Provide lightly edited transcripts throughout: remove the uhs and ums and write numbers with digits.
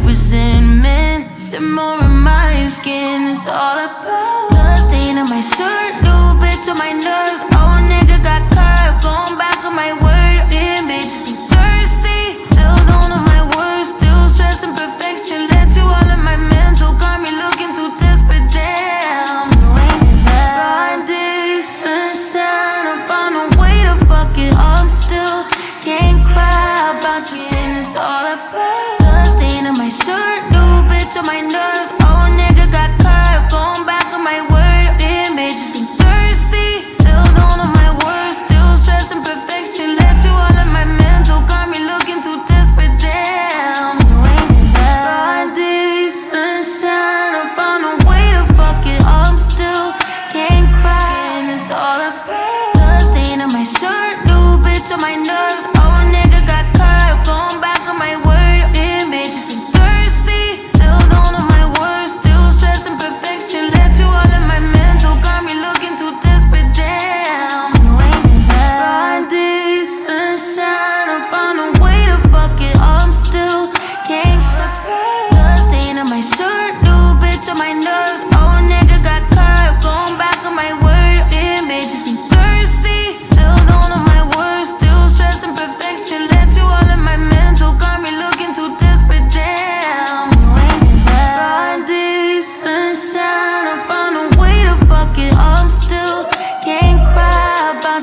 of resentment. Some more in my skin, it's all about blood stain on my shirt, new bitch on my nerves. Oh, nigga got curved, going back on my word. Damn bitch, I'm thirsty, still don't know my words, still stressing perfection. Let you all in my mental, got me looking too desperate. Damn, blinded sunshine, I found a way to fuck it up. Still can't cry about this shit, it's all about my shirt, new bitch on my nerves. Oh, nigga got curved, going back on my word. Damn bitch, I'm thirsty, still don't know my words, still stressing perfection. Let you all in my mental, got me looking too desperate. Damn, Friday sunshine, I found a way to fuck it up. Still can't cry, and it's all about blood stain on my shirt, new bitch on my nerves. Oh, nigga got curved, going back on my word.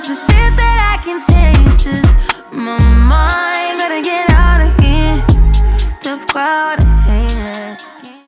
The shit that I can change.